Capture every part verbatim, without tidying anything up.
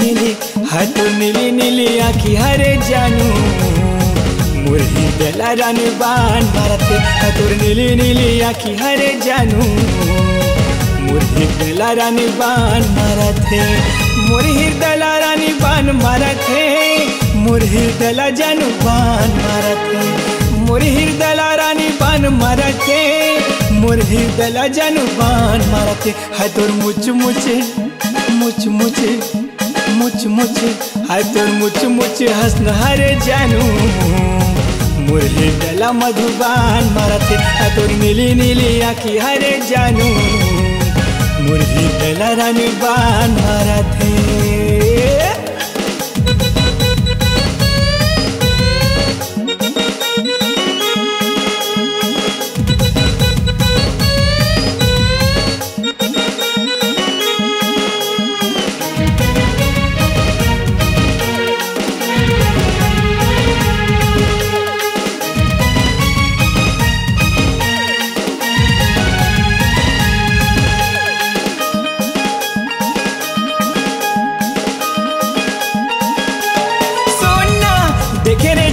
नीली हाथों नीली नीली आँखी हरे जानू मुरही बेला रानी बान मारते हाथों नीली नीली आँखी हरे जानू मुरही बेला रानी बान मारते मुरही दला रानी बान मारते मुरही दला जानू बान मारते मुरही दला रानी बान मारते मुरही दला जानू बान मारते हाथों मुच मुचे मुच मुचे मुच मुचे हाय तोर मुच मुचे हसन हरे जानू मुरही दला मधुबान मारते हाय तोर नीली नीली आँखी हरे जानू मुरही दला रानी बान मारते।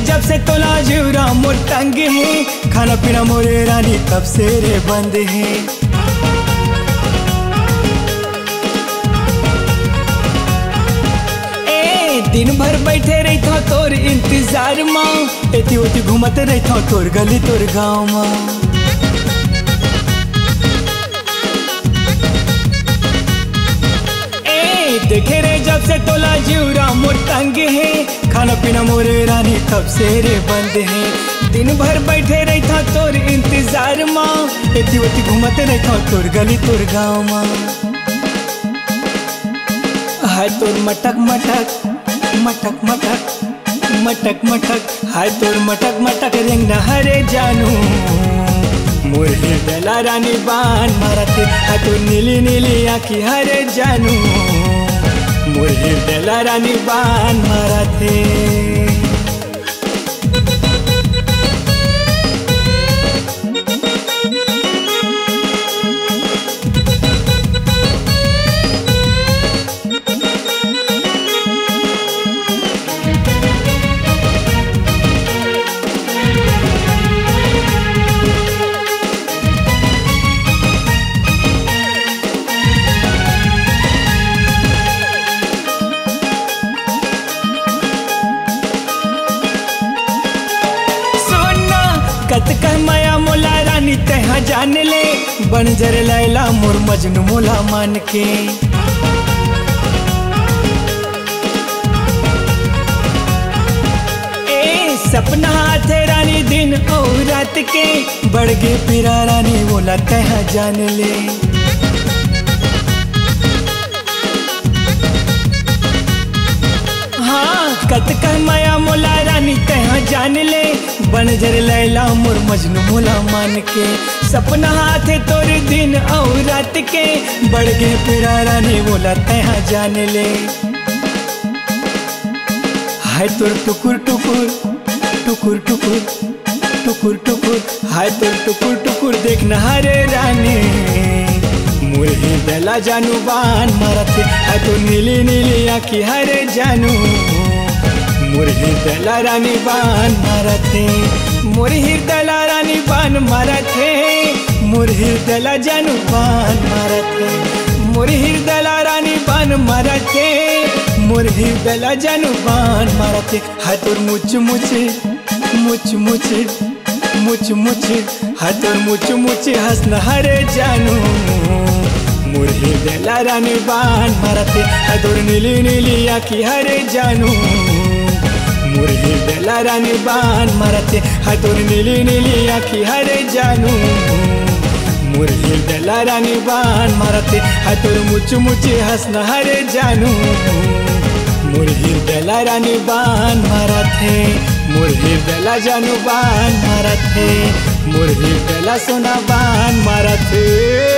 जब से तोला जुरा मोर तंग है खाना पीना मोरे रानी कब से रे बंद है ए दिन भर बैठे रही था तोर इंतजार माँ एती ओती घूमते रही था तोर गली तोर गाँव माँ देखे रे जब से तोला जुरा मोर तंग है खाना पीना मोरे रानी कब से रे बंद है दिन भर बैठे रही था तोर इंतजार माँ एती वती घूमते रही था तोर गली तोर गाँव माँ हाय तोर मटक मटक मटक मटक मटक मटक हाय तोर मटक मटक रेंगना हरे जानू मुरही दला रानी बान मारते हाय तोर नीली नीली आँखी हरे जानू मुरही बेला रानी बान मारते। माया मोला रानी तेहा जान ले बंजर लैला मोर मजनू मोला मान के ए सपना थे रानी दिन और रात के बड़गे पिरा रानी मोला तेहा जान ले कत कह माया मोला रानी तेहा जान ले बनजर लैला मोर मजनू मोला मान के सपना हाथे तोर दिन और रात के बड़गे पिरा रानी मोला तेहा जान ले हाय तोर टुकुर टुकुर टुकुर टुकुर टुकुर टुकुर हाय तोर टुकुर टुकुर देखना हरे रानी मुरही बेला जानू बान मारते हाय तोर नीली नीली आँखी हरे जानू मुरही दला रानी बान मारते मुरही दला रानी बान मारते मुरही दला जानू बान मारते मुरही दला रानी बान मारते मुरही दला जानू बान मारते हाथोर मुच मुचे मुच मुचे मुच मुचे हाथोर मुच मुचे हंसना हरे जानू मुरही दला रानी बान मारते हाथोर नीली नीली आँखी हरे जानू मुरही बेला रानी बान मारते हाय तोर नीली नीली आँखी हरे जानू मुरही बेला रानी बान मारते हाय तोर मुच मुचे हंसना हरे जानू मुरही बेला रानी बान मारते मुरही बेला जानू बान मारते मुरही बेला सोना बान मारते।